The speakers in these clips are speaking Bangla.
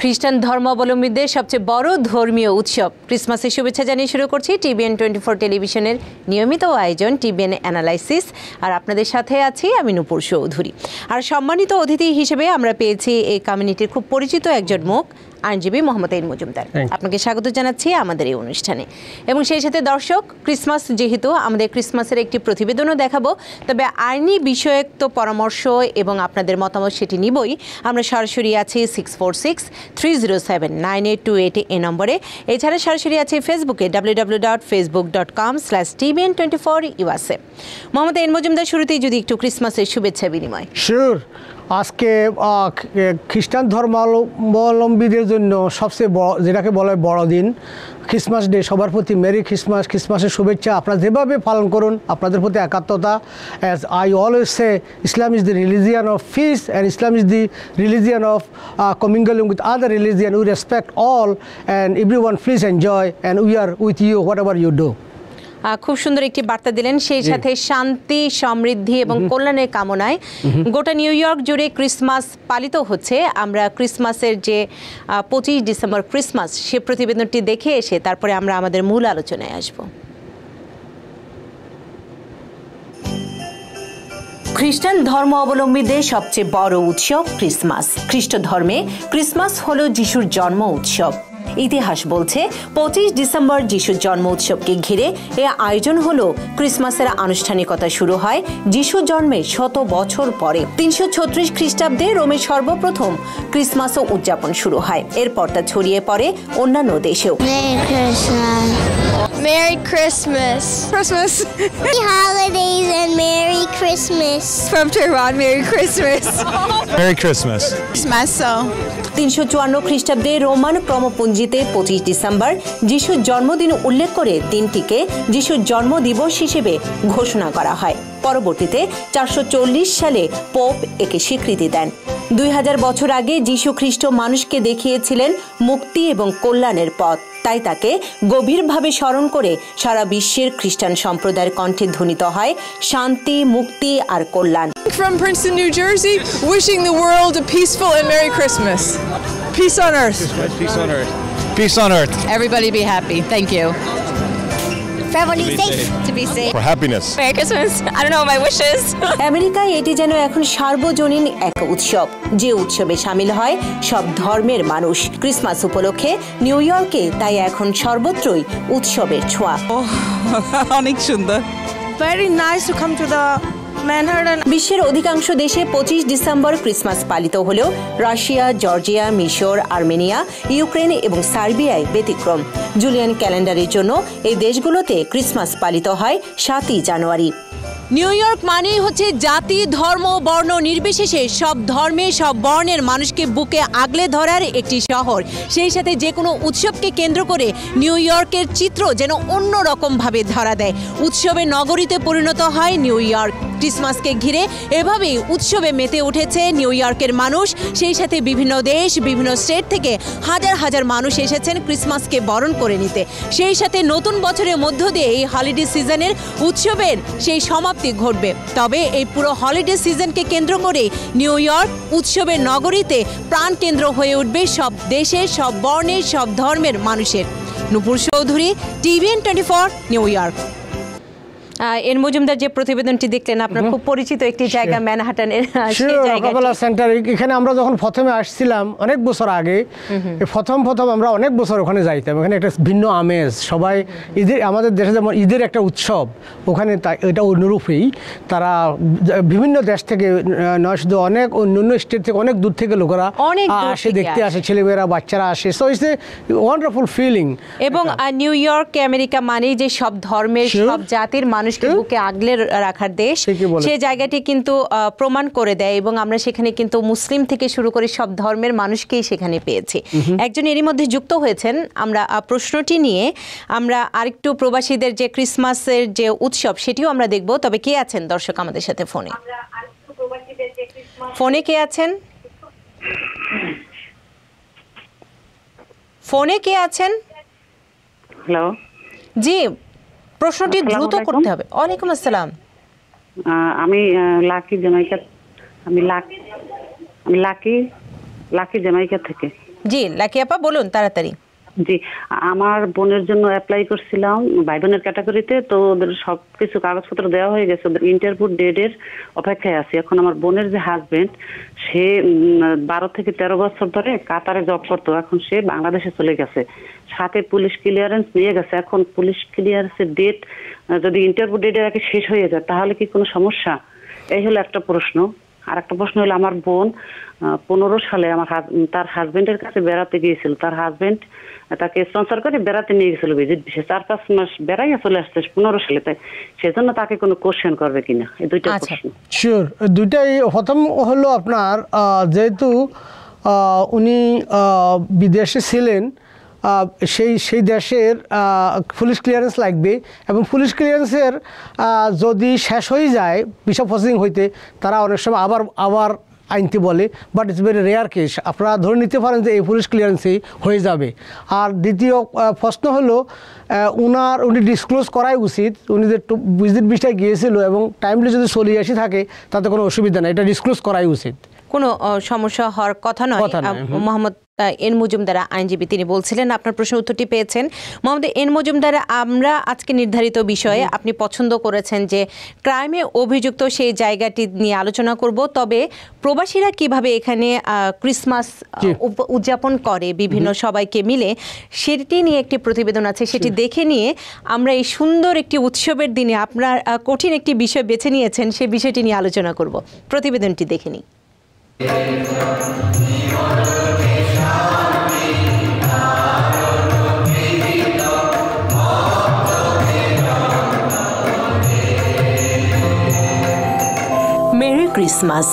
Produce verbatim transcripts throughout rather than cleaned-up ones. খ্রিস্টান ধর্মাবলম্বীদের সবচেয়ে বড় ধর্মীয় উৎসব ক্রিসমাসের শুভেচ্ছা জানিয়ে শুরু করছি টিবিএন টোয়েন্টি ফোর টেলিভিশনের নিয়মিত আয়োজন টিবিএন অ্যানালাইসিস, আর আপনাদের সাথে আছি আমি নূপুর চৌধুরী। আর সম্মানিত অতিথি হিসেবে আমরা পেয়েছি এই কমিউনিটির খুব পরিচিত একজন মুখ, আইনজীবী মোহাম্মদ এন মজুমদার। আপনাকে স্বাগত জানাচ্ছি আমাদের এই অনুষ্ঠানে। এবং সেই সাথে দর্শক, ক্রিসমাস যেহেতু আমাদের ক্রিসমাসের একটি প্রতিবেদনও দেখাবো, তবে আইনি বিষয়ক তো পরামর্শ এবং আপনাদের মতামত সেটি নিবই। আমরা সরাসরি আছি six four six three zero seven nine eight two eight এ নম্বরে। এছাড়া সরাসরি আছে ফেসবুকে W W W dot Facebook dot com slash TBN twenty four USA. Mohammad N Majumder, শুরুতেই যদি একটু ক্রিসমাসের শুভেচ্ছা বিনিময়। আজকে খ্রিস্টান ধর্মাবলম্বীদের জন্য সবচেয়ে বড়, যেটাকে বলে বড়দিন, খ্রিসমাস ডে। সবার প্রতি মেরি ক্রিসমাস, ক্রিসমাসের শুভেচ্ছা। আপনারা যেভাবে পালন করুন, আপনাদের প্রতি একাত্মতা। As I always say, Islam is the religion of peace and Islam is the religion of commingling with other religion. We respect all and every one please enjoy and we are with you whatever you do. খুব সুন্দর একটি বার্তা দিলেন। সেই সাথে শান্তি, সমৃদ্ধি এবং কল্যাণের কামনায় গোটা নিউ ইয়র্ক জুড়ে ক্রিসমাস পালিত হচ্ছে। আমরা ক্রিসমাসের যে পঁচিশ ডিসেম্বর ক্রিসমাস, সে প্রতিবেদনটি দেখে এসে তারপরে আমরা আমাদের মূল আলোচনায় আসব। খ্রিস্টান ধর্ম অবলম্বীদের সবচেয়ে বড় উৎসব ক্রিসমাস। খ্রিস্ট ধর্মে ক্রিসমাস হলো যিশুর জন্ম উৎসব। ইতিহাস বলছে পঁচিশ ডিসেম্বর যিশুর জন্ম উৎসবকে ঘিরে এ আয়োজন হলো। ক্রিসমাসের আনুষ্ঠানিকতা শুরু হয় যিশুর জন্মের শত বছর পরে। তিনশো ছত্রিশ খ্রিস্টাব্দে রোমে সর্বপ্রথম ক্রিসমাসও উদযাপন শুরু হয়। এরপর তা ছড়িয়ে পড়ে অন্যান্য দেশেও। Merry Christmas. Christmas. Happy holidays and Merry Christmas. From Tehran, Merry Christmas. Merry Christmas. Christmas. তিনশো চুয়ান্ন খ্রিস্টাব্দে রোমান ক্রমপঞ্জিতে পঁচিশ ডিসেম্বর যিশুর জন্মদিন উল্লেখ করে দিনটিকে যিশুর জন্মদিবস হিসেবে ঘোষণা করা হয়। পরবর্তীতে চারশো চল্লিশ সালে পোপ একে স্বীকৃতি দেন। দুই হাজার বছর আগে যিশু খ্রিস্ট মানুষকে দেখিয়েছিলেন মুক্তি এবং কল্যাণের পথ। তাই তাকে গভীরভাবে স্মরণ করে সারা বিশ্বের খ্রিস্টান সম্প্রদায়ের কণ্ঠে ধ্বনিত হয় শান্তি, মুক্তি আর কল্যাণ। From Princeton, New Jersey, wishing the world a peaceful and Merry Christmas. Peace on earth. Peace on earth. Peace on earth. Everybody be happy. Thank you. আমেরিকায় এটি যেন এখন সার্বজনীন এক উৎসব, যে উৎসবে সামিল হয় সব ধর্মের মানুষ। ক্রিসমাস উপলক্ষে নিউ ইয়র্কে তাই এখন সর্বত্রই উৎসবের ছোঁয়া। অনেক সুন্দর, very nice to come to the বিশ্বের অধিকাংশ দেশে পঁচিশ ডিসেম্বর ক্রিসমাস পালিত হলেও রাশিয়া, জর্জিয়া, মিশর, আর্মেনিয়া, ইউক্রেন এবং সার্বিয়ায় ব্যতিক্রম। জুলিয়ান ক্যালেন্ডারের জন্য এই দেশগুলোতে ক্রিসমাস পালিত হয় সাতই জানুয়ারি। নিউ ইয়র্ক মানেই হচ্ছে জাতি, ধর্ম, বর্ণ নির্বিশেষে সব ধর্মে, সব বর্ণের মানুষকে বুকে আগলে ধরার একটি শহর। সেই সাথে যে কোনো উৎসবকে কেন্দ্র করে নিউ ইয়র্কের চিত্র যেন অন্য রকমভাবে ধরা দেয়। উৎসবে নগরীতে পরিণত হয় নিউ ইয়র্ক। ক্রিসমাসকে ঘিরে এভাবেই উৎসবে মেতে উঠেছে নিউ ইয়র্কের মানুষ। সেই সাথে বিভিন্ন দেশ, বিভিন্ন স্টেট থেকে হাজার হাজার মানুষ এসেছেন ক্রিসমাসকে বরণ করে নিতে। সেই সাথে নতুন বছরের মধ্য দিয়ে এই হলিডে সিজনের উৎসবের সেই সমাপ্তি ঘটবে। তবে এই পুরো হলিডে সিজনকে কেন্দ্র করে নিউ ইয়র্ক উৎসবের নগরীতে প্রাণকেন্দ্র হয়ে উঠবে সব দেশের, সব বর্ণের, সব ধর্মের মানুষের। Nupur Chowdhury, TBN twenty four, New York. N Majumder, যে প্রতিবেদনটি দেখলেন আপনার খুব পরিচিত একটি জায়গা ম্যানহাটনের, এখানে আমরা যখন প্রথমে আসছিলাম অনেক বছর আগে, প্রথম প্রথম আমরা অনেক বছর ওখানে যাইতাম। এখানে একটা ভিন্ন আমেজ, সবাই ঈদের, আমাদের দেশে যেমন ঈদের একটা উৎসব, ওখানে এটা অনুরূপেই তারা বিভিন্ন দেশ থেকে নয় শুধু অনেক অন্যান্য স্টেট থেকে অনেক দূর থেকে লোকেরা আসে, দেখতে আসে, ছেলেমেয়েরা, বাচ্চারা আসে। So it's a wonderful feeling. এবং নিউ ইয়র্ক আমেরিকা মানেই যে সব ধর্মের, সব জাতির মানুষকে বুকে আগলে রাখার দেশ, সেই জায়গাটি কিন্তু প্রমাণ করে দেয়। এবং আমরা সেখানে কিন্তু মুসলিম থেকে শুরু করে সব ধর্মের মানুষকেই সেখানে পেয়েছি। একজন এরই মধ্যে যুক্ত হয়েছেন। আমরা প্রশ্নটি নিয়ে আমরা আরেকটু প্রবাসীদের যে ক্রিসমাসের যে উৎসব সেটিও আমরা দেখব। তবে কে আছেন দর্শক আমাদের সাথে ফোনে? ফোনে কে আছেন? ফোনে কে আছেন? হ্যালো, জি, প্রশ্নটি দ্রুত করতে হবে। ওয়ালাইকুম আসসালাম। আমি লাকি জামাইকা, আমি লাকি লাকি লাকি জামাইকা থেকে। জি লাকি আপা বলুন তাড়াতাড়ি। জি আমার বোনের জন্য অ্যাপ্লাই করছিলাম ভাই বোনের ক্যাটাগরিতে, তো ওদের সবকিছু কাগজপত্র দেওয়া হয়ে গেছে, ওদের ইন্টারভিউ ডেটের অপেক্ষায় আছি। এখন আমার বোনের যে হাজবেন্ড সে বারো থেকে তেরো বছর ধরে কাতারে জব করতো, এখন সে বাংলাদেশে চলে গেছে, সাথে পুলিশ ক্লিয়ারেন্স নিয়ে গেছে। এখন পুলিশ ক্লিয়ারেন্সের ডেট যদি ইন্টারভিউ ডেটের আগে শেষ হয়ে যায় তাহলে কি কোনো সমস্যা? এই হলো একটা প্রশ্ন। আর একটা প্রশ্ন হলো, আমার বোন পনেরো সালে আমার তার হাজবেন্ডের কাছে বেড়াতে গিয়েছিল, তার হাজবেন্ড তাকে স্পন্সর করে বেড়াতে নিয়ে গেছিল, সে চার পাঁচ মাস বেড়াইয়া চলে আসছে পনেরো সালে, তাই সেজন্য তাকে কোনো কোশ্চেন করবে কিনা, এই দুইটা প্রশ্ন। শিওর দুইটাই। প্রথম হলো আপনার যেহেতু উনি বিদেশে ছিলেন, সেই সেই দেশের পুলিশ ক্লিয়ারেন্স লাগবে, এবং পুলিশ ক্লিয়ারেন্সের যদি শেষ হয়ে যায় ভিসা প্রসেসিং হইতে, তারা অনেক সময় আবার আবার আইনতে বলে, but it's very rare case, আপনারা ধরে নিতে পারেন যে এই পুলিশ ক্লিয়ারেন্সেই হয়ে যাবে। আর দ্বিতীয় প্রশ্ন হলো, উনার উনি ডিসক্লোজ করাই উচিত উনি যে ভিজিট ভিসায় গিয়েছিল, এবং টাইমলি যদি চলে আসি থাকে তাতে কোনো অসুবিধা নেই, এটা ডিসক্লোজ করাই উচিত, কোনো সমস্যা হওয়ার কথা নয়। মোহাম্মদ এন মজুমদার আইনজীবী তিনি বলছিলেন, আপনার প্রশ্নের উত্তরটি পেয়েছেন। মোহাম্মদ এন মজুমদার, আমরা আজকে নির্ধারিত বিষয়ে আপনি পছন্দ করেছেন যে ক্রাইমে অভিযুক্ত সেই জায়গাটি নিয়ে আলোচনা করব, তবে প্রবাসীরা কিভাবে এখানে ক্রিসমাস উদযাপন করে বিভিন্ন সবাইকে মিলে সেটি নিয়ে একটি প্রতিবেদন আছে, সেটি দেখে নিয়ে আমরা এই সুন্দর একটি উৎসবের দিনে আপনার কঠিন একটি বিষয় বেছে নিয়েছেন, সেই বিষয়টি নিয়ে আলোচনা করব, প্রতিবেদনটি দেখে নিই। Merry Christmas.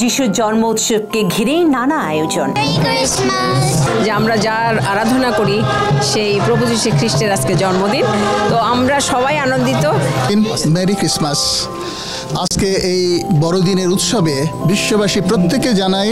যিশুর জন্ম উৎসবকে ঘিরেই নানা আয়োজন, যে আমরা যার আরাধনা করি সেই প্রভু যিশু খ্রিস্টের আজকে জন্মদিন, তো আমরা সবাই আনন্দিত। Merry Christmas. আজকে এই বড়দিনের উৎসবে বিশ্ববাসী প্রত্যেককে জানাই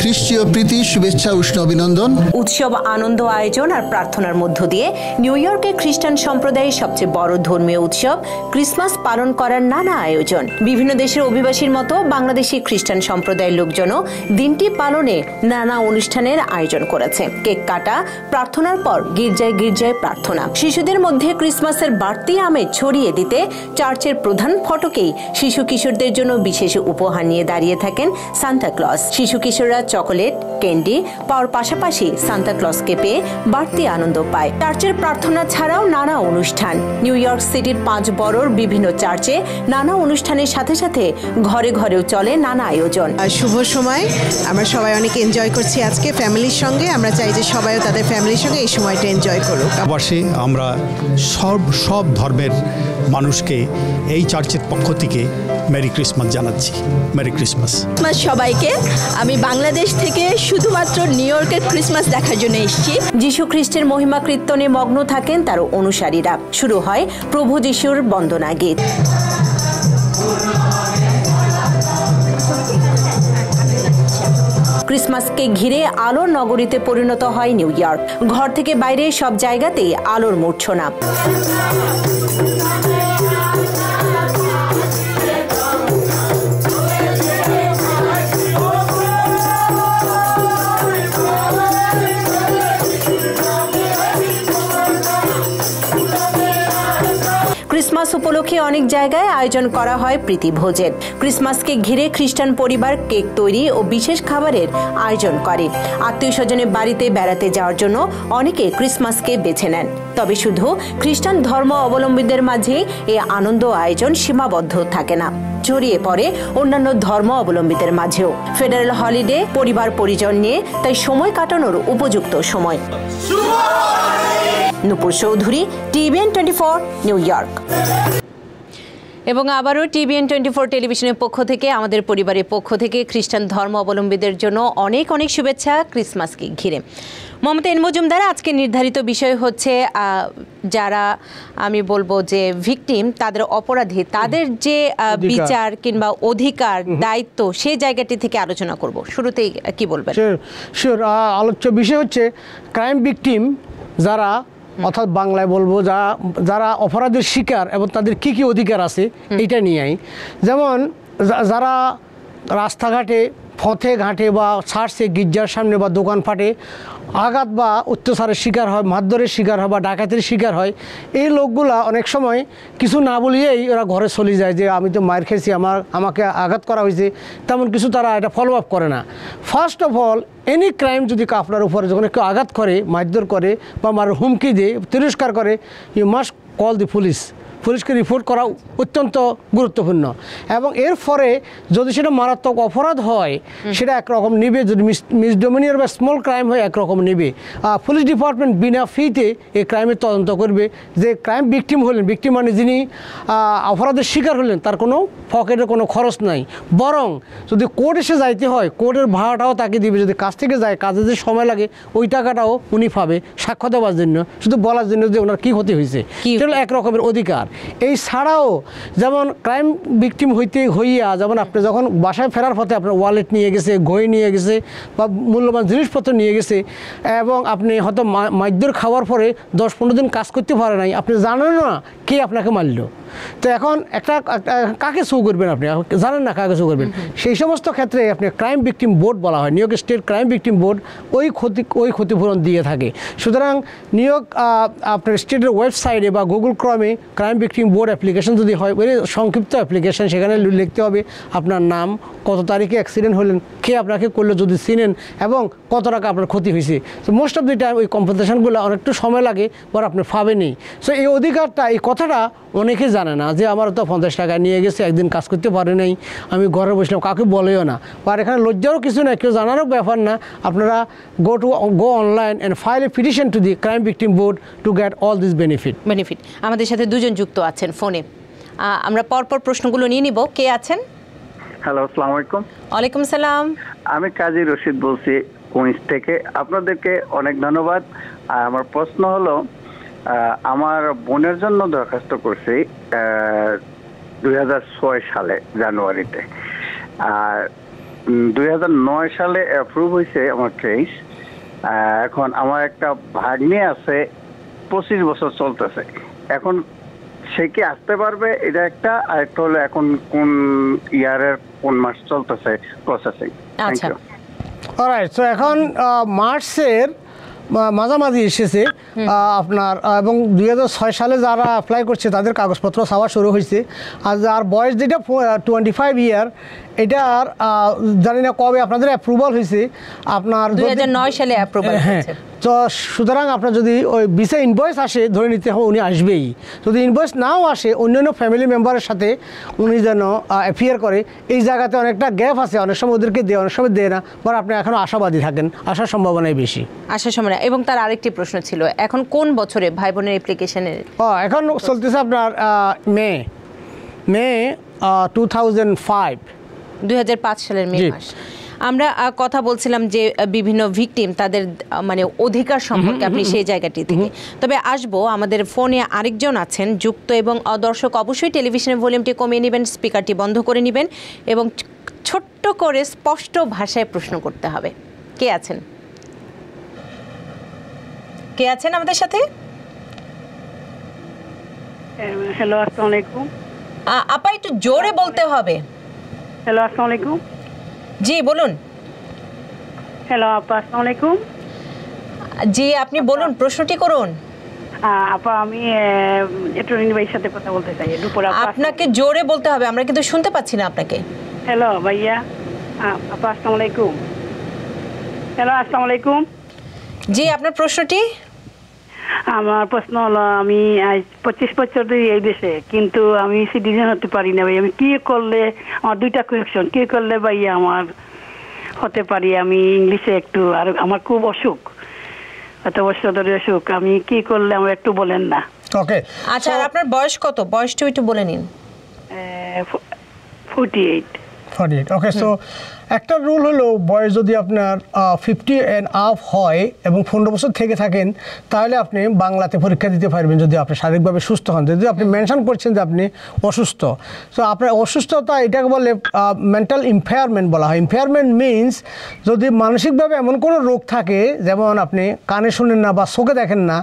খ্রিস্টীয় প্রীতি, শুভেচ্ছা, উষ্ণ অভিনন্দন। উৎসব, আনন্দ, আয়োজন আর প্রার্থনার মধ্য দিয়ে নিউ ইয়র্কে খ্রিস্টান সম্প্রদায়ের সবচেয়ে বড় ধর্মীয় উৎসব ক্রিসমাস পালন করার নানা আয়োজন। বিভিন্ন দেশের অভিবাসীর মতো বাংলাদেশি খ্রিস্টান সম্প্রদায়ের লোকজনও দিনটি পালনে নানা অনুষ্ঠানের আয়োজন করেছে। কেক কাটা, প্রার্থনার পর গির্জায় গির্জায় প্রার্থনা, শিশুদের মধ্যে ক্রিসমাসের বাড়তি আমেজ ছড়িয়ে দিতে চার্চের প্রধান ফটকেই শিশু কিশোরদের জন্য বিশেষ উপহার নিয়ে দাঁড়িয়ে থাকেন সান্তা ক্লজ। শিশু কিশোররা চকোলেট, ক্যান্ডি পাওয়ার পাশাপাশি সান্তা ক্লজকে পেয়ে বাড়তি আনন্দ পায়। চার্চের প্রার্থনা ছাড়াও নানা অনুষ্ঠান, নিউ ইয়র্ক সিটির পাঁচ বড়োর বিভিন্ন চার্চে নানা অনুষ্ঠানের সাথে সাথে ঘরে ঘরেও চলে নানা আয়োজন। শুভ সময়, আমরা সবাই অনেক এনজয় করছি আজকে ফ্যামিলির সঙ্গে, আমরা চাই যে সবাইও তাদের ফ্যামিলির সঙ্গে এই সময়টা এনজয় করুক। অবশ্যই আমরা সব সব ধর্মের মানুষকে এই চার্চের পক্ষ থেকে মেরি ক্রিসমাস জানাচ্ছি। মেরি ক্রিসমাস সবাইকে। আমি বাংলাদেশ থেকে শুধুমাত্র নিউ ইয়র্কের ক্রিসমাস দেখার জন্য এসেছি। যিশু খ্রিস্টের মহিমা কীর্তনে মগ্ন থাকেন তার অনুসারীরা, শুরু হয় প্রভু যিশুর বন্দনা গীত। ক্রিসমাসকে ঘিরে আলোর নগরীতে পরিণত হয় নিউ ইয়র্ক, ঘর থেকে বাইরে সব জায়গাতেই আলোর মূর্ছনা। ক্রিসমাস উপলক্ষে অনেক জায়গায় আয়োজন করা হয় প্রীতি ভোজের। ক্রিসমাসকে ঘিরে খ্রিস্টান পরিবার কেক তৈরি ও বিশেষ খাবারের আয়োজন করে। আত্মীয় স্বজনের বাড়িতে বেড়াতে যাওয়ার জন্য অনেকে ক্রিসমাসকে বেছে নেন, তবে শুধু খ্রিস্টান ধর্ম অবলম্বীদের মাঝে এই আনন্দ আয়োজন সীমাবদ্ধ থাকে না, ছড়িয়ে পড়ে অন্যান্য ধর্ম অবলম্বীদের মাঝেও। ফেডারেল হলিডে পরিবার পরিজন নিয়ে তাই সময় কাটানোর উপযুক্ত সময়। Nupur Chowdhury, TBN twenty four, New York. এবং আবারও টিবিএন টোয়েন্টি ফোর টেলিভিশনের পক্ষ থেকে, আমাদের পরিবারের পক্ষ থেকে খ্রিস্টান ধর্ম অবলম্বীদের জন্য অনেক অনেক শুভেচ্ছা ক্রিসমাসকে ঘিরে। মমতা এন মজুমদার, আজকে নির্ধারিত বিষয় হচ্ছে যারা আমি বলবো যে ভিকটিম, তাদের অপরাধী, তাদের যে বিচার কিংবা অধিকার, দায়িত্ব, সেই জায়গাটি থেকে আলোচনা করব। শুরুতেই কি বলবেন? শিওর, আলোচ্য বিষয় হচ্ছে ক্রাইম ভিকটিম যারা, অর্থাৎ বাংলায় বলবো যা যারা অপরাধের শিকার এবং তাদের কি কি অধিকার আছে এটা নিয়েই। যেমন যারা রাস্তাঘাটে পথে ঘাটে বা চার্চে গির্জার সামনে বা দোকানপাটে আঘাত বা অত্যাচারের শিকার হয়, মারধরের শিকার হয় বা ডাকাতির শিকার হয়। এই লোকগুলা অনেক সময় কিছু না বলিয়েই ওরা ঘরে চলে যায় যে আমি তো মার খেয়েছি, আমার আমাকে আঘাত করা হয়েছে, তেমন কিছু তারা এটা ফলো আপ করে না। First of all any crime যদি আপনার উপরে যখন কেউ আঘাত করে, মারধর করে বা আমার হুমকি দিয়ে, তিরস্কার করে, you must call the police. পুলিশকে রিপোর্ট করা অত্যন্ত গুরুত্বপূর্ণ। এবং এর ফলে যদি সেটা মারাত্মক অপরাধ হয় সেটা একরকম নেবে, যদি মিসডোমিনিয়ার বা স্মল ক্রাইম হয় একরকম নেবে। পুলিশ ডিপার্টমেন্ট বিনা ফিতে এই ক্রাইমের তদন্ত করবে। যে ক্রাইম ভিকটিম হলেন, ভিকটিম মানে যিনি অপরাধের শিকার হলেন, তার কোনো পকেটের কোনো খরচ নাই, বরং যদি কোর্ট এসে যাইতে হয় কোর্টের ভাড়াটাও তাকে দিবে। যদি কাজ থেকে যায়, কাজে যে সময় লাগে ওই টাকাটাও উনি পাবে, সাক্ষ্য দেওয়ার জন্য, শুধু বলার জন্য যে ওনার কী ক্ষতি হয়েছে, সেটা একরকমের অধিকার। এই ছাড়াও যেমন ক্রাইম ভিকটিম হইতে হইয়া যেমন আপনি যখন বাসায় ফেরার পথে আপনার ওয়ালেট নিয়ে গেছে, ঘড়ি নিয়ে গেছে বা মূল্যবান জিনিসপত্র নিয়ে গেছে, এবং আপনি হয়তো মারধর খাওয়ার পরে দশ পনেরো দিন কাজ করতে পারে নাই, আপনি জানেন না কে আপনাকে মারল। তো এখন একটা কাকে সু করবেন, আপনি জানেন না কাকে সু করবেন। সেই সমস্ত ক্ষেত্রে আপনি ক্রাইম ভিকটিম বোর্ড বলা হয়, New York State crime victim board ওই ক্ষতি ওই ক্ষতিপূরণ দিয়ে থাকে। সুতরাং নিউ ইয়র্ক আপনার স্টেটের ওয়েবসাইটে বা গুগল ক্রমে ক্রাইম ভিকটিম বোর্ড অ্যাপ্লিকেশন যদি হয়, ওই সংক্ষিপ্ত অ্যাপ্লিকেশন, সেখানে লিখতে হবে আপনার নাম, কত তারিখে অ্যাক্সিডেন্ট হলেন, কে আপনাকে করলো যদি চিনেন, এবং কত টাকা আপনার ক্ষতি হয়েছে। তো মোস্ট অফ দি টাইম ওই কম্পেনসেশনগুলো অনেকটা সময় লাগে, পর আপনি পাবেনই। সো এই অধিকারটা, এই কথাটা অনেকে জানে না যে আমার তো পঞ্চাশ টাকা নিয়ে গেছে, একদিন কাজ করতে পারে নাই, আমি ঘরে বসলাম, কাউকে বলেও না। আর এখানে লজ্জারও কিছু না, কেউ জানারও ব্যাপার না। আপনারা go to go online and file a petition to the crime victim board to get all this benefit benefit আমাদের সাথে দুজন যুক্ত আছেন ফোনে, আমরা পরপর প্রশ্নগুলো নিয়ে নিব। কে আছেন? হ্যালো, আসসালামু আলাইকুম। ওয়ালাইকুম সালাম। আমি কাজী রশিদ বলছি কুইন্স থেকে। আপনাদেরকে অনেক ধন্যবাদ। আর আমার প্রশ্ন হলো, আমার বোনের জন্য দরখাস্ত করছি দুই হাজার ছয় সালে জানুয়ারিতে, আর দুই হাজার নয় সালে অ্যাপ্রুভ হয়েছে আমার কেস। এখন আমার একটা ভাগ্নি আছে, পঁচিশ বছর চলতেছে, এখন সে কি আসতে পারবে? এটা একটা। আর একটা হলো এখন কোন ইয়ারের কোন মাস চলতেছে প্রসেসিং। আচ্ছা, অলরাইট। সো এখন মার্চের মাঝামাঝি এসেছে আপনার, এবং দুই হাজার ছয় সালে যারা অ্যাপ্লাই করছে তাদের কাগজপত্র ছাওয়া শুরু হয়েছে। আর যার বয়স যেটা টোয়েন্টি ফাইভ ইয়ার, এটা আর জানি না কবে আপনাদের অ্যাপ্রুভাল হয়েছে, আপনার দুই হাজার নয় সালে অ্যাপ্রুভাল। হ্যাঁ, তো সুতরাং আপনার যদি ওই ভিসা ইনভয়েস আসে ধরে নিতে হবে উনি আসবেই। যদি ইনভয়েস নাও আসে, অন্যান্য ফ্যামিলি মেম্বারের সাথে উনি যেন অ্যাফেয়ার করে। এই জায়গাতে অনেকটা গ্যাপ আছে, অনেক সময় ওদেরকে দেয়, অনেক সময় দেয় না, বা আপনি এখনও আশাবাদী থাকেন, আসার সম্ভাবনাই বেশি, আসার সম্ভাবনা। এবং তার আরেকটি প্রশ্ন ছিল, এখন কোন বছরে ভাই বোনের অ্যাপ্লিকেশনের? ও, এখন চলতেছে আপনার May May two thousand five দুই হাজার পাঁচ সালের মে মাস। আমরা কথা বলছিলাম যে বিভিন্ন ভিকটিম তাদের মানে অধিকার সম্পর্কে, আপনি সেই জায়গাটি থেকে তবে আসবো। আমাদের ফোনে আরেকজন আছেন যুক্ত, এবং দর্শক অবশ্যই টেলিভিশনের ভলিউমটি কমিয়ে নেবেন, স্পিকারটি বন্ধ করে নেবেন, এবং ছোট্ট করে স্পষ্ট ভাষায় প্রশ্ন করতে হবে। কে আছেন? কে আছেন আমাদের সাথে? হ্যালো, আসসালামু আলাইকুম। আপা, একটু জোরে বলতে হবে। হ্যালো, আসসালামু আলাইকুম। জি বলুন। হ্যালো আপা, আসসালামু আলাইকুম। জি আপনি বলুন, প্রশ্নটি করুন। আপা, আমি এটর্নি ভাইয়ের সাথে কথা বলতে চাই। দুপুর আপা, আপনাকে জোরে বলতে হবে, আমরা কিন্তু শুনতে পাচ্ছি না আপনাকে। হ্যালো ভাইয়া, আপা আসসালামু আলাইকুম। হ্যালো, আসসালামু আলাইকুম। জি আপনার প্রশ্নটি? আমার প্রশ্ন হলো, আমি আজ পঁচিশ বছর ধরে এই দেশে, কিন্তু আমি সিটিজেন হতে পারি না ভাই। আমি কি করলে, আমার দুইটা কোয়েশ্চন, কি করলে ভাই আমার হতে পারি? আমি ইংলিশে একটু, আর আমার খুব অসুখ, এত বছর ধরে অসুখ, আমি কি করলে, আমার একটু বলেন না। ওকে, আচ্ছা। আর আপনার বয়স কত? বয়সটা একটু বলে নিন। Forty eight. Forty eight, okay. So একটা রুল হলো, বয়স যদি আপনার ফিফটি অ্যান্ড আপ হয় এবং পনেরো বছর থেকে থাকেন, তাহলে আপনি বাংলাতে পরীক্ষা দিতে পারবেন যদি আপনি শারীরিকভাবে সুস্থ হন। যদি আপনি মেনশন করছেন যে আপনি অসুস্থ, সো আপনার অসুস্থতা, এটাকে বলে মেন্টাল ইম্পেয়ারমেন্ট বলা হয়। ইম্পেয়ারমেন্ট মিনস যদি মানসিকভাবে এমন কোনো রোগ থাকে, যেমন আপনি কানে শুনেন না বা চোখে দেখেন না,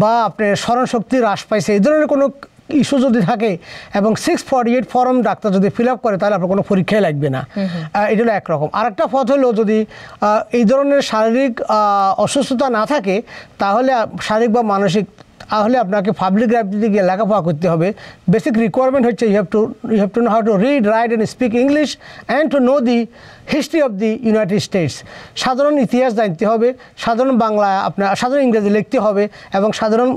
বা আপনার স্মরণশক্তি হ্রাস পাইছে, এই ধরনের কোনো ইস্যু যদি থাকে এবং six forty eight form doctor যদি ফিল আপ করে তাহলে আপনার কোনো পরীক্ষাই লাগবে না, এটা হলো একরকম। আরেকটা পথ হলো যদি এই ধরনের শারীরিক অসুস্থতা না থাকে তাহলে শারীরিক বা মানসিক তাহলে আপনাকে পাবলিক লাইব্রেরিতে গিয়ে লেখাপড়া করতে হবে। বেসিক রিকোয়ারমেন্ট হচ্ছে you have to you have to know how to read write and speak English and to know the history of the United States. সাধারণ ইতিহাস জানতে হবে, সাধারণ বাংলা আপনার সাধারণ ইংরেজি লিখতে হবে এবং সাধারণ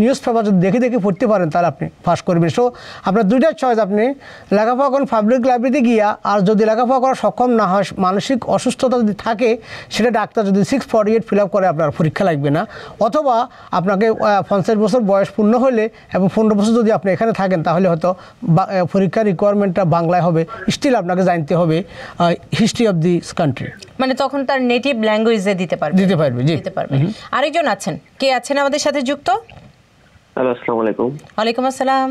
নিউজ পেপার যদি দেখে দেখে পড়তে পারেন তাহলে আপনি পাস করবেন। সো আপনার দুইটা চয়েস, আপনি লেখাপড়া করেন পাবলিক লাইব্রেরিতে গিয়া, আর যদি লেখাপড়া করা সক্ষম না হয় মানসিক অসুস্থতা যদি থাকে সেটা ডাক্তার যদি six forty eight fill up করে আপনার পরীক্ষা লাগবে না, অথবা আপনাকে পঞ্চাশ বছর বয়স পূর্ণ হলে এবং পনেরো বছর যদি আপনি এখানে থাকেন তাহলে হয়তো পরীক্ষার রিকোয়ারমেন্টটা বাংলায় হবে, স্টিল আপনাকে জানতে হবে হিস্ট্রি অফ দিস কান্ট্রি, মানে তখন তার নেটিভ ল্যাঙ্গুয়েজে দিতে পারবে দিতে পারবে দিতে পারবে। আরেকজন আছেন, কে আছেন আমাদের সাথে যুক্ত? হ্যালো, আসসালামু আলাইকুম। ওয়ালাইকুম আসসালাম।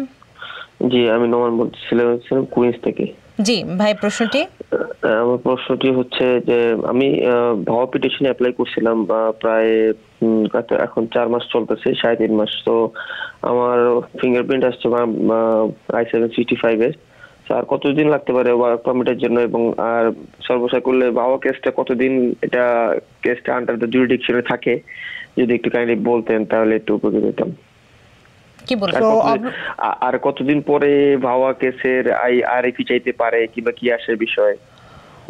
জি, আমি নোমান বলছিলাম কুইন্স থেকে। জি ভাই, প্রশ্নটি? আমার প্রশ্নটি হচ্ছে যে আমি ভাবা পিটিশনে অ্যাপ্লাই করছিলাম প্রায় এখন চার মাস চলতেছে, সাড়ে তিন মাস। তো আমার ফিঙ্গারপ্রিন্ট আসছে আই সেভেন সিক্সটি ফাইভ এর। আর কতদিন লাগতে পারে ওয়ার্ক পারমিটের জন্য, এবং আর সর্বশেষ করলে বাবা কেসটা কতদিন এটা কেসটা আন্ডার দ্য জুরিডিকশনে থাকে, যদি একটু কাইন্ডলি বলতেন তাহলে একটু উপকৃত হতাম। আর কতদিন পরে ভাওয়া কেসের আই আর এফি চাইতে পারে কিংবা কি আসে বিষয়,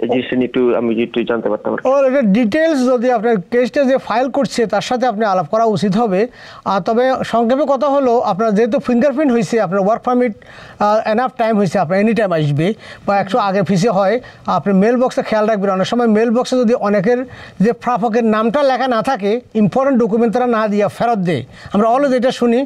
এই জিনিসটা একটু আমি একটু জানতে পারতাম। আর এটা ডিটেলস যদি আপনার কেসটা যে ফাইল করছে তার সাথে আপনি আলাপ করা উচিত হবে। আর তবে সংক্ষেপে কথা হলো আপনার যেহেতু ফিঙ্গারপ্রিন্ট হয়েছে, আপনার ওয়ার্ক পারমিট এনাফ টাইম হয়েছে, আপনার এনি টাইম আসবে বা একশো আগে পিছিয়ে হয়। আপনি মেল বক্সে খেয়াল রাখবেন, অনেক সময় মেল বক্সে যদি অনেকের যে প্রাপকের নামটা লেখা না থাকে, ইম্পর্টেন্ট ডকুমেন্ট তারা না দিয়ে ফেরত দেয়। আমরা অলওয়েজ এটা শুনি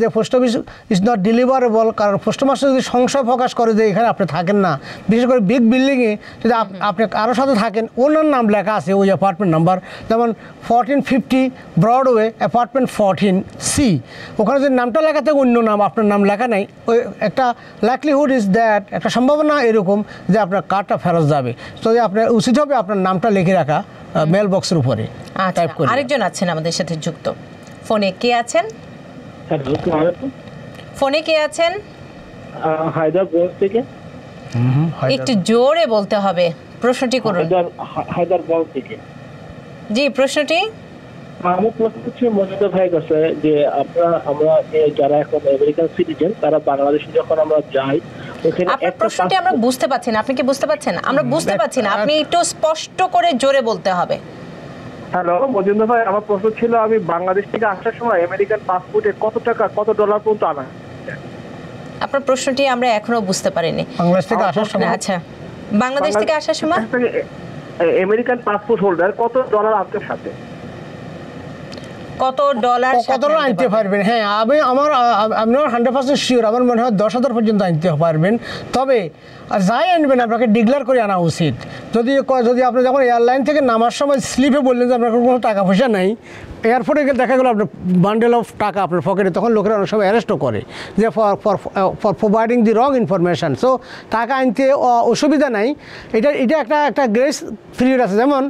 যে post office is not deliverable, কারণ পোস্ট মাস্টার যদি সংশয় প্রকাশ করে যে এখানে আপনি থাকেন না, বিশেষ করে বিগ বিল্ডিংয়ে যদি আপনি কারোর সাথে থাকেন ওনার নাম লেখা আছে ওই অ্যাপার্টমেন্ট নাম্বার, যেমন fourteen fifty Broadway apartment fourteen C, ওখানে যদি নামটা লেখা থাকে অন্য নাম, আপনার নাম লেখা নাই, ওই একটা লাইকলিহুড ইজ দ্যাট একটা সম্ভাবনা এরকম যে আপনার কার্ডটা ফেরত যাবে। তো আপনার উচিত হবে আপনার নামটা লিখে রাখা মেল বক্সের উপরে। আরেকজন আছেন আমাদের সাথে যুক্ত, ফোনে কে আছেন? ফোনে কে আছেন? হায়দ্রাবাদ থেকে। একটু জোরে বলতে হবে, প্রশ্নটি করুন। হায়দ্রাবাদ থেকে। জি, প্রশ্নটি? আমার প্রশ্ন হচ্ছে মজুমদার ভাই কাছে যে আপনারা আমরা যারা এখন আমেরিকান সিটিজেন তারা বাংলাদেশে যখন আমরা যাই, আপনার প্রশ্নটি আমরা বুঝতে পারছি না, আপনি কি বুঝতে পারছেন? আমরা বুঝতে পারছি না, আপনি একটু স্পষ্ট করে জোরে বলতে হবে। হ্যালো মজুমদার ভাই, আমার প্রশ্ন ছিল আমি বাংলাদেশ থেকে আসার সময় আমেরিকান পাসপোর্টে কত টাকা কত ডলার পর্যন্ত আনা? আপনার প্রশ্নটি আমরা এখনো বুঝতে পারিনি। বাংলাদেশ থেকে আসার সময়? আচ্ছা, বাংলাদেশ থেকে আসার সময় আমেরিকান পাসপোর্ট হোল্ডার কত ডলার আনতে সাথে কত ডলার কত ডলার আনতে পারবেন? হ্যাঁ, আমি আমার আমি হান্ড্রেড পার্সেন্ট শিওর, আমার মনে হয় দশ হাজার পর্যন্ত আনতে পারবেন। তবে যাই আনবেন আপনাকে ডিক্লেয়ার করে আনা উচিত। যদি যদি আপনি যখন এয়ারলাইন থেকে নামার সময় স্লিপে বললেন যে আপনার কোনো টাকা পয়সা নাই, এয়ারপোর্টে গিয়ে দেখা গেলো আপনার বান্ডেল অফ টাকা আপনার পকেটে, তখন লোকেরা অনেক সময় অ্যারেস্টও করে যে for for for providing the wrong information. So টাকা আনতে অসুবিধা নাই, এটা এটা একটা একটা গ্রেস পিরিয়ড আছে। যেমন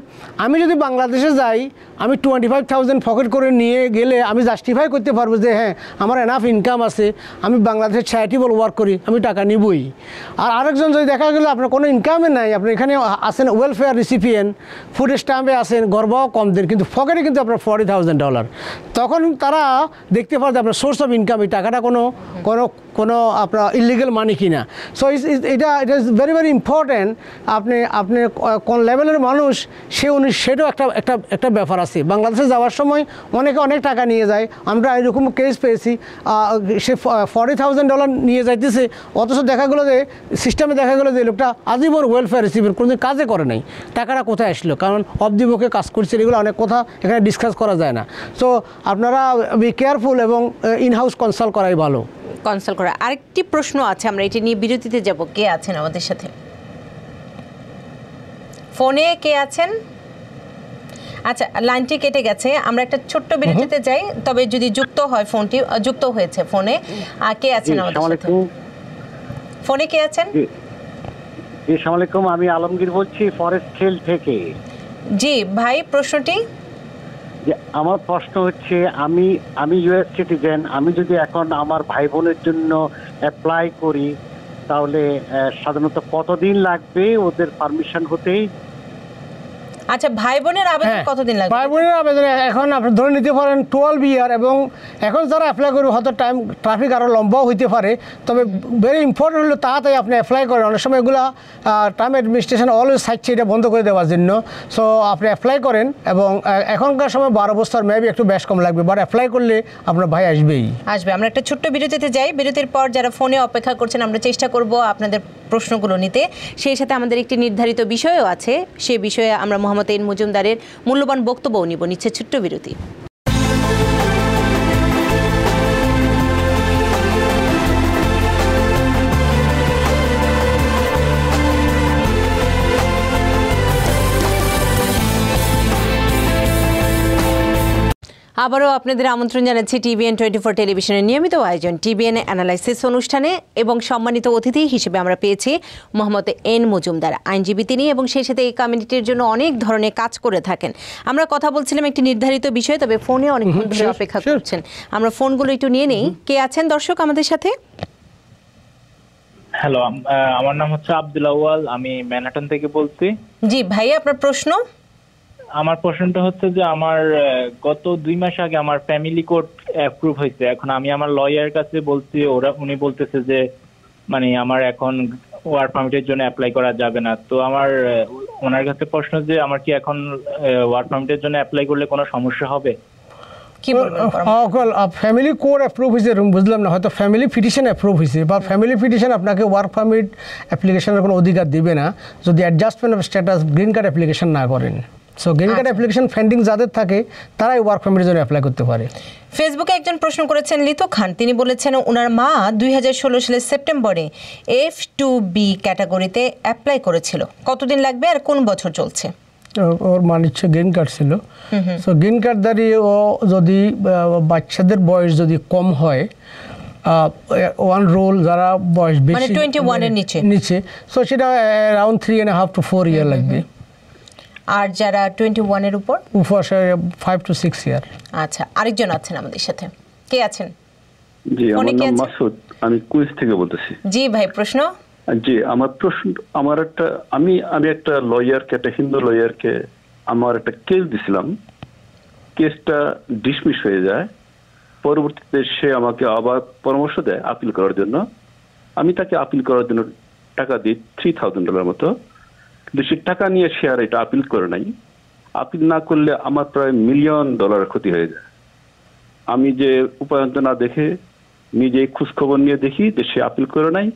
আমি যদি বাংলাদেশে যাই, আমি টোয়েন্টি ফাইভ থাউজেন্ড পকেট করে নিয়ে গেলে আমি জাস্টিফাই করতে পারবো যে হ্যাঁ আমার এনাফ ইনকাম আছে, আমি বাংলাদেশের চ্যারিটেবল ওয়ার্ক করি, আমি টাকা নিবই। আর আরেকজন যদি দেখা গেলো আপনার কোনো ইনকামে নাই, আপনি এখানে আসেন ওয়েলফেয়ার রিসিপিয়েন্ট, ফুড স্ট্যাম্পে আসেন, গর্বাও কম দেন, কিন্তু পকেটে কিন্তু আপনার ফর্টি থাউজেন্ড ডলার, তখন তারা দেখতে পারে আপনার সোর্স অফ ইনকাম, এই টাকাটা কোনো কোনো কোনো আপনার ইলিগাল মানি কিনা। সো ইস এটা এটা ইজ ভেরি ভেরি ইম্পর্ট্যান্ট। আপনি আপনি কোন লেভেলের মানুষ সে উনি সেটাও একটা একটা একটা ব্যাপার আছে। বাংলাদেশে যাওয়ার সময় অনেকে অনেক টাকা নিয়ে যায়, আমরা এরকম কেস পেয়েছি, সে ফর্টি থাউজেন্ড ডলার নিয়ে যাইতেছে, অথচ দেখা গেলো যে সিস্টেমে দেখা গেলো যে লোকটা আজীবন ওয়েলফেয়ার রিসিভেন্ট, কোনোদিন কাজে করে নাই, টাকাটা কোথায় আসলো, কারণ অবদিপক্ষে কাজ করছে। এগুলো অনেক কথা এখানে ডিসকাস করা যায় না। সো আপনারা বি কেয়ারফুল এবং ইনহাউস কনসাল্ট করাই ভালো। কনসাল্ট করা। আরেকটি প্রশ্ন আছে, আমরা এটি নিয়ে বিরতিতে যাব। কে আছেন আমাদের সাথে? ফোনে কে আছেন? আচ্ছা, লাইনটি কেটে গেছে, আমরা একটা ছোট্ট বিরতিতে যাই। তবে যদি যুক্ত হয় ফোনটি, যুক্ত হয়েছে ফোনে। কে আছেন আমাদের সাথে? ফোনে কে আছেন? জি, আসসালামু আলাইকুম, আমি আলমগীর বলছি ফরেস্ট হিল থেকে। জি ভাই, প্রশ্নটি? যে আমার প্রশ্ন হচ্ছে আমি আমি ইউএস সিটিজেন, আমি যদি এখন আমার ভাই বোনের জন্য অ্যাপ্লাই করি তাহলে সাধারণত কতদিন লাগবে ওদের পারমিশন হতে? আচ্ছা, ভাই বোনের আবেদন কতদিন লাগবে? ভাই বোনের আবেদন এখন আপনি ধরে নিতে পারেন টুয়েলভ ইয়ার, এবং এখন যারা অ্যাপ্লাই করবে হয়তো টাইম ট্রাফিক আরও লম্বাও হইতে পারে, তবে ভেরি ইম্পর্টেন্ট হলো তাড়াতাড়ি আপনি অ্যাপ্লাই করেন। অনেক সময় এগুলো টাইম অ্যাডমিনিস্ট্রেশন অলওয়েজ থাকছে এটা বন্ধ করে দেওয়ার জন্য। সো আপনি অ্যাপ্লাই করেন, এবং এখনকার সময় বারো বছর মেবি একটু বেশ কম লাগবে, বাট অ্যাপ্লাই করলে আপনার ভাই আসবেই আসবে। আমরা একটা ছোট্ট বিরতিতে যাই, বিরতির পর যারা ফোনে অপেক্ষা করছেন আমরা চেষ্টা করব আপনাদের প্রশ্নগুলো নিতে, সেই সাথে আমাদের একটি নির্ধারিত বিষয়ও আছে, সে বিষয়ে আমরা মোহাম্মদ এন মজুমদারের মূল্যবান বক্তব্যও নিব। নিচ্ছে ছোট্ট বিরতি। আবারও আপনাদের আমন্ত্রণ জানাচ্ছি টিবিএন টোয়েন্টি ফোর টেলিভিশনের নিয়মিত আয়োজন টিবিএন অ্যানালাইসিস অনুষ্ঠানে, এবং সম্মানিত অতিথি হিসেবে আমরা পেয়েছি মোহাম্মদ এন মজুমদার, আইনজীবী তিনি, এবং সেই সাথে এই কমিউনিটির জন্য অনেক ধরনের কাজ করে থাকেন। আমরা কথা বলছিলাম একটি নির্ধারিত বিষয়, তবে ফোনে অনেকক্ষণ ধরে অপেক্ষা করছেন, আমরা ফোনগুলো একটু নিয়ে নেই। কে আছেন দর্শক আমাদের সাথে? হ্যালো, আমার নাম হচ্ছে আব্দুল আওয়াল, আমি ম্যানহাটন থেকে বলছি। জি ভাই, আপনার প্রশ্ন? আমার প্রশ্নটা হচ্ছে যে আমার গত দুই মাস আগে আমার ফ্যামিলি কোর্ট অ্যাপ্রুভ হয়েছে, এখন আমি আমার লয়ারের কাছে বলছি, ওরা উনি বলতেছে যে মানে আমার এখন ওয়ার্ক পারমিটের জন্য অ্যাপ্লাই করা যাবে না। তো আমার ওনার কাছে প্রশ্ন যে আমার কি এখন ওয়ার্ক পারমিটের জন্য অ্যাপ্লাই করলে কোনো সমস্যা হবে? ফ্যামিলি কোর্ট অ্যাপ্রুভ হয়েছে, বুঝলাম না, হয়তো ফ্যামিলি পিটিশন অ্যাপ্রুভ হয়েছে, বা ফ্যামিলি পিটিশন আপনাকে ওয়ার্ক পারমিট অ্যাপ্লিকেশনের কোনো অধিকার দেবে না যদি adjustment of status green card application না করেন। So green card application pending যাদের থাকে তারাই ওয়ার্ক পারমিটের জন্য অ্যাপ্লাই করতে পারে। ফেসবুকে একজন প্রশ্ন করেছেন লিতু খান, তিনি বলেছেন ওনার মা দুই হাজার ষোলো সালের সেপ্টেম্বরে এফ টু বি ক্যাটাগরিতে অ্যাপ্লাই করেছিল, কতদিন লাগবে আর কোন বছর চলছে? ওর মানে হচ্ছে গ্রিন কার্ড ছিল, সো গ্রিন কার্ডধারী ও যদি বাচ্চাদের বয়স যদি কম হয়, ওয়ান রোল যারা বয়স বেশি টোয়েন্টি ওয়ানের নিচে নিচে সো সেটা around three and half to four year লাগবে, আর যারা টোয়েন্টি ওয়ান এর উপর উপর ফাইভ টু সিক্স ইয়ার। আচ্ছা, আরেকজন আছেন আমাদের সাথে, কে আছেন? জি, আমার নাম মাসুদ, আমি কুইজ থেকে বলতেছি। জি ভাই, প্রশ্ন? জি, আমার প্রশ্ন, আমার একটা আমি আমি একটা লয়ারকে একটা হিন্দু লয়ারকে আমার একটা কেস দিছিলাম, কেসটা ডিসমিস হয়ে যায়, পরবর্তীতে সে আমাকে আবার পরামর্শ দেয় আপিল করার জন্য। আমি তাকে আপিল করার জন্য টাকা দিই থ্রি থাউজেন্ড ডলার মতো, দেশের টাকা নিয়ে সে আর এটা আপিল করে নাই, আপিল না করলে আমার প্রায় মিলিয়ন ডলার ক্ষতি হয়ে যায়। আমি যে উপায়ন্ত না দেখে নিজে খোঁজখবর নিয়ে দেখি যে সে আপিল করে নাই,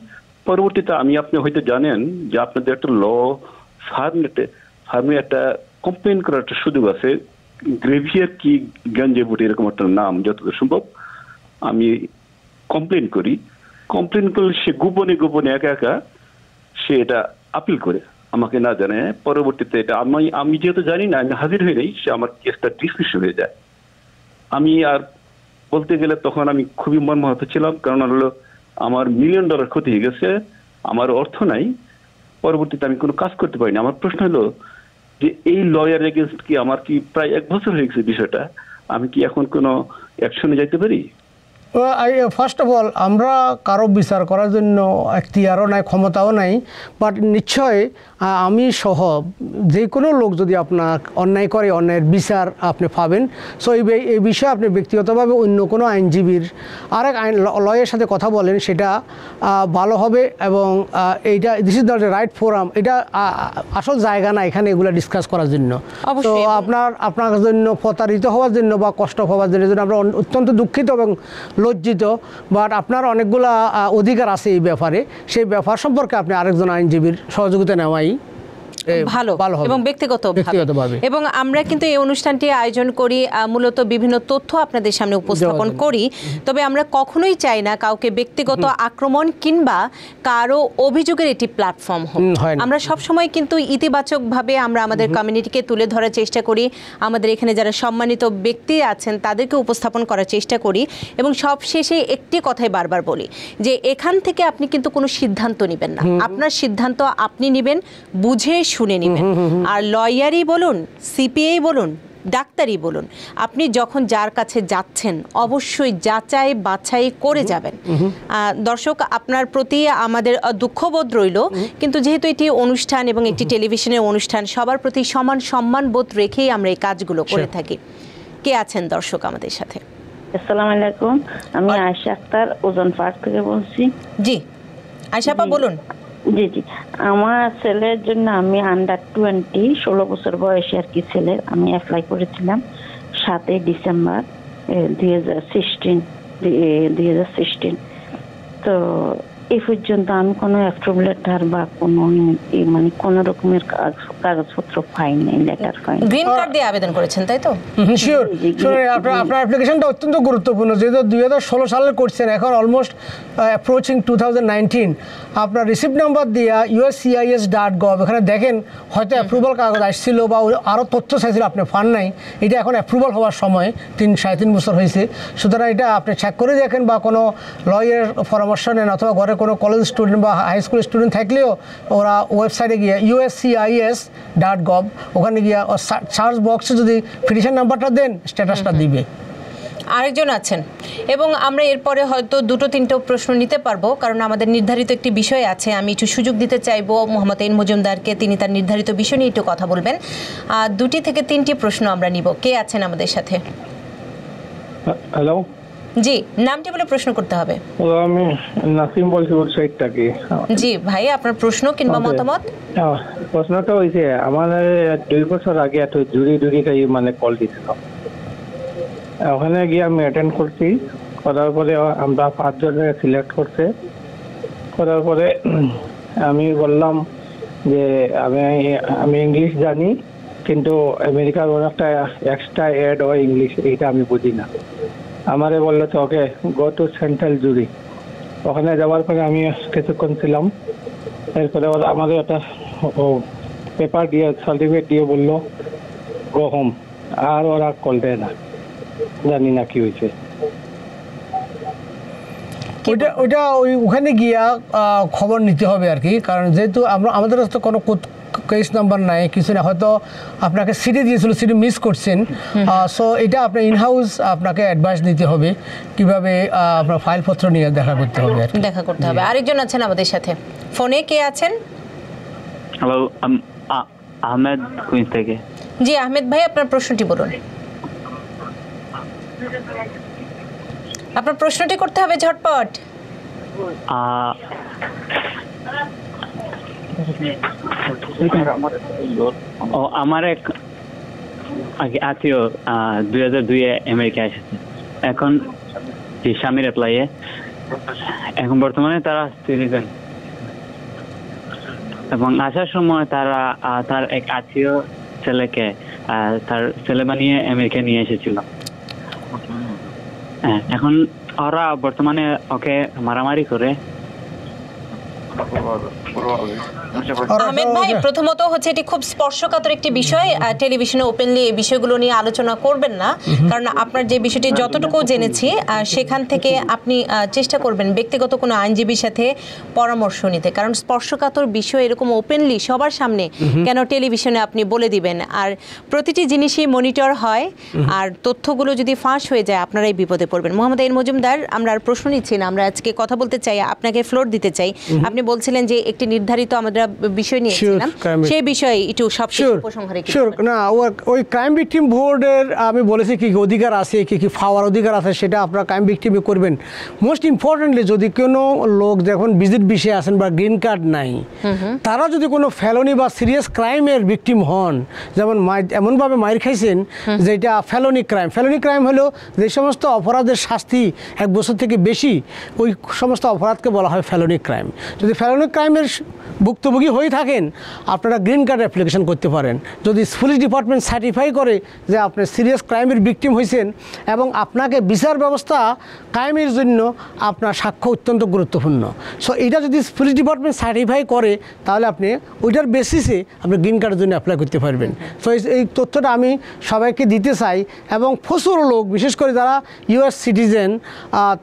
পরবর্তীতে আমি আপনি হয়তো জানেন যে আপনাদের একটা ল ফার্মেটে ফার্মে একটা কমপ্লেন করার একটা সুযোগ আছে, গ্রেভিয়ার কি গঞ্জেবুটি এরকম একটা নাম, যতদূর সম্ভব আমি কমপ্লেন করি, কমপ্লেন করলে সে গোপনে গোপনে একা একা সে এটা আপিল করে আমাকে না জানে, পরবর্তীতে এটা আমি আমি যেহেতু জানি না আমি হাজির হয়ে নেই, সে আমার কেসটা ডিসমিস হয়ে যায়। আমি আর বলতে গেলে তখন আমি খুবই মর্মাহত ছিলাম, কারণ হলো আমার মিলিয়ন ডলার ক্ষতি হয়ে গেছে, আমার অর্থ নাই, পরবর্তীতে আমি কোনো কাজ করতে পারিনি। আমার প্রশ্ন হলো যে এই লয়ার এগেনস্ট কি আমার কি প্রায় এক বছর হয়ে গেছে বিষয়টা, আমি কি এখন কোনো অ্যাকশনে যাইতে পারি? ফার্স্ট অফ অল আমরা কারো বিচার করার জন্য এখতিয়ারও নাই, ক্ষমতাও নাই, বাট নিশ্চয় আমি সহ যে কোনো লোক যদি আপনার অন্যায় করে অন্যায়ের বিচার আপনি পাবেন। সো এই এই বিষয়ে আপনি ব্যক্তিগতভাবে অন্য কোনো আইনজীবীর আর এক আইন লয়ের সাথে কথা বলেন, সেটা ভালো হবে, এবং এইটা this is not a right forum, এটা আসল জায়গা না এখানে এগুলো ডিসকাস করার জন্য। তো আপনার আপনার জন্য প্রতারিত হওয়ার জন্য বা কষ্ট হওয়ার জন্য আমরা অত্যন্ত দুঃখিত এবং লজ্জিত, বাট আপনার অনেকগুলা অধিকার আছে এই ব্যাপারে, সেই ব্যাপার সম্পর্কে আপনি আরেকজন আইনজীবীর সহযোগিতা নেওয়াই ভালো এবং ব্যক্তিগত ব্যক্তিগতভাবে। এবং আমরা কিন্তু এই অনুষ্ঠানটি আয়োজন করি মূলত বিভিন্ন তথ্য আপনাদের সামনে উপস্থাপন করি, তবে আমরা কখনোই চাই না কাউকে ব্যক্তিগত আক্রমণ কিংবা কারো অভিযোগের এটি প্ল্যাটফর্ম হোক। আমরা সবসময় কিন্তু ইতিবাচকভাবে আমরা আমাদের কমিউনিটিকে তুলে ধরার চেষ্টা করি, আমাদের এখানে যারা সম্মানিত ব্যক্তি আছেন তাদেরকে উপস্থাপন করার চেষ্টা করি, এবং সবশেষে একটি কথাই বারবার বলি যে এখান থেকে আপনি কিন্তু কোনো সিদ্ধান্ত নেবেন না, আপনার সিদ্ধান্ত আপনি নেবেন, বুঝে শুনে নেবেন। আর লয়ারই বলুন, সিপিএ বলুন, ডাক্তারই বলুন, আপনি যখন যার কাছে যাচ্ছেন অবশ্যই যাচাই বাছাই করে যাবেন। দর্শক, আপনার প্রতি আমাদের দুঃখবোধ রইল, কিন্তু যেহেতু এটি অনুষ্ঠান এবং একটি টেলিভিশনের অনুষ্ঠান, সবার প্রতি সমান সম্মান বোধ রেখেই আমরা এই কাজগুলো করে থাকি। কে আছেন দর্শক আমাদের সাথে? আসসালামু আলাইকুম, আমি আয়েশা আক্তার ওজন পার্ক থেকে বলছি। জি আয়েশা আপা বলুন। জি জি আমার ছেলের জন্য আমি আন্ডার টোয়েন্টি ষোলো বছর বয়সে আর কি ছেলে, আমি অ্যাপ্লাই করেছিলাম সাতই ডিসেম্বর দুই হাজার সিক্সটিন দুই হাজার সিক্সটিন তো এই পর্যন্ত আমি কোনো অ্যাপ্রুভ লেটার বা কোনো মানে কোনো রকমের কাগজপত্র পাইনি, লেটার পাইনি। গ্রিন কার্ড দিয়ে আবেদন করেছেন তাই তো? শিওর। আপনার অ্যাপ্লিকেশনটা অত্যন্ত গুরুত্বপূর্ণ, যেহেতু দুই হাজার ষোলো সালে করছেন, এখন almost approaching two thousand nineteen. আপনার রিসিপ্ট নাম্বার দিয়া ইউএসসিআইএস ডট গভ এখানে দেখেন, হয়তো অ্যাপ্রুভাল কাগজ আসছিল বা আরও তথ্য চাইছিল, আপনি পান নাই। এটা এখন অ্যাপ্রুভাল হওয়ার সময়, তিন সাড়ে তিন বছর হয়েছে, সুতরাং এটা আপনি চেক করে দেখেন বা কোনো লয়ের পরামর্শ নেন, অথবা ঘরে কোনো কলেজ স্টুডেন্ট বা হাই স্কুল স্টুডেন্ট থাকলেও ওরা ওয়েবসাইটে গিয়ে ইউএসসিআইএস ডট গভ ওখানে গিয়ে সার্চ বক্সে যদি পিটিশন নাম্বারটা দেন স্ট্যাটাসটা দিবে। আরেকজন আছেন এবং আমরা এরপরে হয়তো দুটো তিনটো প্রশ্ন নিতে পারবো, কারণ আমাদের নির্ধারিত একটি বিষয় আছে। আমি একটু সুযোগ দিতে চাইবো মোহাম্মদ এন মজুমদারকে, তিনি তার নির্ধারিত বিষয় নিয়ে একটু কথা বলবেন। দুটি থেকে তিনটি প্রশ্ন আমরা নিব। কে আছেন আমাদের সাথে? হ্যালো। জি নামটি বলে প্রশ্ন করতে হবে। আমি নাসিম বলছি ওয়েবসাইট থেকে। জি ভাই আপনার প্রশ্ন কিংবা মতামত। প্রশ্নটা হইছে আমাদের দুই বছর আগে একটা জুরি জুরি কাই মানে কল দিছিল, ওখানে গিয়ে আমি অ্যাটেন্ড করছি, করার পরে আমরা পাঁচজনে সিলেক্ট করছে, করার পরে আমি বললাম যে আমি আমি ইংলিশ জানি, কিন্তু আমেরিকার একটা এক্সট্রা এড হয় ইংলিশ, এইটা আমি বুঝি না। আমারে বললো তো ওকে গো টু সেন্ট্রাল জুরি, ওখানে যাওয়ার পরে আমি কিছুক্ষণ ছিলাম, এরপরে আমাদের একটা পেপার দিয়ে সার্টিফিকেট দিয়ে বললো গো হোম, আর ওরা কল দেয় না, জানি না কি হয়েছে। ওইটা ওইটা ওই ওখানে গিয়া খবর নিতে হবে আর কি, কারণ যেহেতু আমরা আমাদের তো কোনো কেস নাম্বার নাই, কিছু না, হয়তো আপনাকে সিটি দিয়েছিল, সিটি মিস করছেন, সো এটা আপনার ইনহাউস আপনাকে অ্যাডভাইস নিতে হবে, কীভাবে আপনার ফাইলপত্র নিয়ে দেখা করতে হবে আর দেখা করতে হবে। আরেকজন আছেন আমাদের সাথে ফোনে। কে আছেন? হ্যালো, আহমেদ কুইন্স থেকে। জি আহমেদ ভাই আপনার প্রশ্নটি বলুন, আপনার প্রশ্নটি করতে হবে ঝটপট। আমার এক আত্মীয় দুই হাজার দুইয়ে আমেরিকা এসেছে, এখন স্বামীর অ্যাপ্লাইয়ে, এখন বর্তমানে তারা সিটিজেন, এবং আসার সময় তারা তার এক আত্মীয় ছেলেকে তার ছেলে বানিয়ে আমেরিকা নিয়ে এসেছিল। এখন ওরা বর্তমানে ওকে মারামারি করে। আহমেদ ভাই প্রথমত হচ্ছে এটি খুব স্পর্শকাতর একটি বিষয়, টেলিভিশনে ওপেনলি এই বিষয়গুলো নিয়ে আলোচনা করবেন না, কারণ আপনার যে বিষয়টি যতটুকু জেনেছি সেখান থেকে আপনি চেষ্টা করবেন ব্যক্তিগত কোনো আইনজীবীর সাথে পরামর্শ নিতে, কারণ স্পর্শকাতর বিষয় এরকম ওপেনলি সবার সামনে কেন টেলিভিশনে আপনি বলে দিবেন? আর প্রতিটি জিনিসই মনিটর হয়, আর তথ্যগুলো যদি ফাঁস হয়ে যায় আপনারাই বিপদে পড়বেন। মোহাম্মদ এন মজুমদার, আমরা আর প্রশ্ন নিচ্ছি না, আমরা আজকে কথা বলতে চাই, আপনাকে ফ্লোর দিতে চাই। আপনি বলছিলেন যে একটি নির্ধারিত আমরা বিষয় নিয়েছিলাম, সেই বিষয়ে একটু সবকিছু উপসংহারে কি না ওই ক্রাইম ভিকটিম বোর্ডের আমি বলেছি কি কি অধিকার আছে, কি কি পাওয়ার অধিকার আছে, সেটা আপনারা ক্রাইম ভিকটিমে করবেন। মোস্ট ইম্পর্টেন্টলি, যদি কোনো লোক যখন ভিজিট বিষয়ে আসেন বা গ্রিন কার্ড নাই, তারা যদি কোনো ফেলনি বা সিরিয়াস ক্রাইমের ভিকটিম হন, যেমন এমনভাবে মায়ের খাইছেন যেটা ফেলনি ক্রাইম, ফেলনি ক্রাইম হলো যে সমস্ত অপরাধের শাস্তি এক বছর থেকে বেশি, ওই সমস্ত অপরাধকে বলা হয় ফেলনি ক্রাইম। যদি ফেলনি ক্রাইমের ভুক্তভোগী হয়ে থাকেন, আপনারা গ্রিন কার্ড অ্যাপ্লিকেশন করতে পারেন, যদি পুলিশ ডিপার্টমেন্ট সার্টিফাই করে যে আপনি সিরিয়াস ক্রাইমের ভিকটিম হয়েছেন, এবং আপনাকে বিচার ব্যবস্থা ক্রাইমের জন্য আপনার সাক্ষ্য অত্যন্ত গুরুত্বপূর্ণ। সো এটা যদি পুলিশ ডিপার্টমেন্ট সার্টিফাই করে, তাহলে আপনি ওইটার বেসিসে আপনি গ্রিন কার্ডের জন্য অ্যাপ্লাই করতে পারবেন। সো এই তথ্যটা আমি সবাইকে দিতে চাই, এবং প্রচুর লোক বিশেষ করে যারা ইউএস সিটিজেন,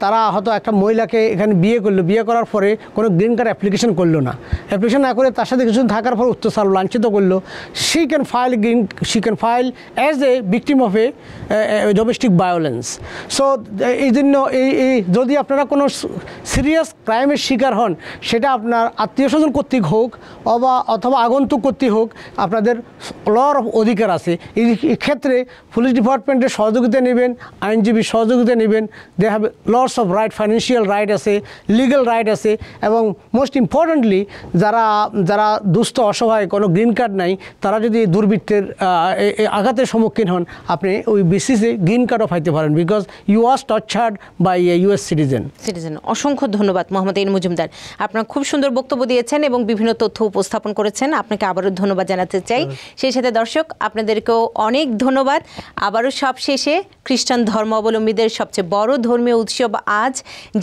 তারা হয়তো একটা মহিলাকে এখানে বিয়ে করলো, বিয়ে করার পরে কোনো গ্রিন কার্ড অ্যাপ্লিকেশন করলো না, অ্যাপ্লিকেশন না করে তার সাথে কিছু থাকার পর অত্যাচার লাঞ্ছিত করলো, she can file again she can file as a victim of a domestic violence. So এই জন্য এই যদি আপনারা কোনো সিরিয়াস ক্রাইমের শিকার হন, সেটা আপনার আত্মীয় স্বজন কর্তৃক হোক অবা অথবা আগন্তুক কর্তৃক হোক, আপনাদের লর অধিকার আছে। এই ক্ষেত্রে পুলিশ ডিপার্টমেন্টের সহযোগিতা নেবেন, আইনজীবীর সহযোগিতা নেবেন। They have lots of right, financial right আছে, লিগ্যাল রাইট আছে, এবং মোস্ট ইম্পর্ট্যান্টলি যারা যারা দুস্থ অসহায় কোনো গ্রিন কার্ড নাই, তারা যদি দুর্বৃত্তের আঘাতের সম্মুখীন হন, আপনি ওই বেসিসে গ্রিন কার্ডও পাইতে পারেন, because you are tortured by a US citizen citizen অসংখ্য ধন্যবাদ মোহাম্মদ এন মজুমদার, আপনার খুব সুন্দর বক্তব্য দিয়েছেন এবং বিভিন্ন তথ্য উপস্থাপন করেছেন, আপনাকে আবারও ধন্যবাদ জানাতে চাই। সেই সাথে দর্শক আপনাদেরকেও অনেক ধন্যবাদ। আবারও সবশেষে খ্রিস্টান ধর্মাবলম্বীদের সবচেয়ে বড় ধর্মীয় উৎসব আজ,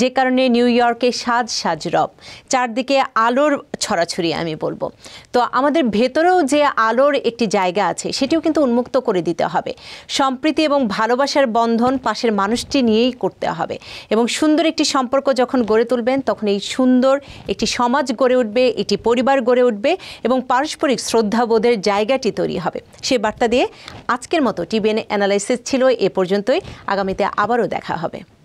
যে কারণে নিউ ইয়র্কে সাজ সাজ রব, চারদিকে আলোর ছড়াছড়ি আমি বলবো। তো আমাদের ভেতরেও যে আলোর একটি জায়গা আছে সেটিও কিন্তু উন্মুক্ত করে দিতে হবে, সম্প্রীতি এবং ভালোবাসার বন্ধন পাশের মানুষটি নিয়েই করতে হবে, এবং সুন্দর একটি সম্পর্ক যখন গড়ে তুলবেন তখন এই সুন্দর একটি সমাজ গড়ে উঠবে, একটি পরিবার গড়ে উঠবে এবং পারস্পরিক শ্রদ্ধাবোধের জায়গাটি তৈরি হবে। সেই বার্তা দিয়ে আজকের মতো টিবিএন অ্যানালাইসিস ছিল এ পর্যন্তই, আগামীতে আবারও দেখা হবে।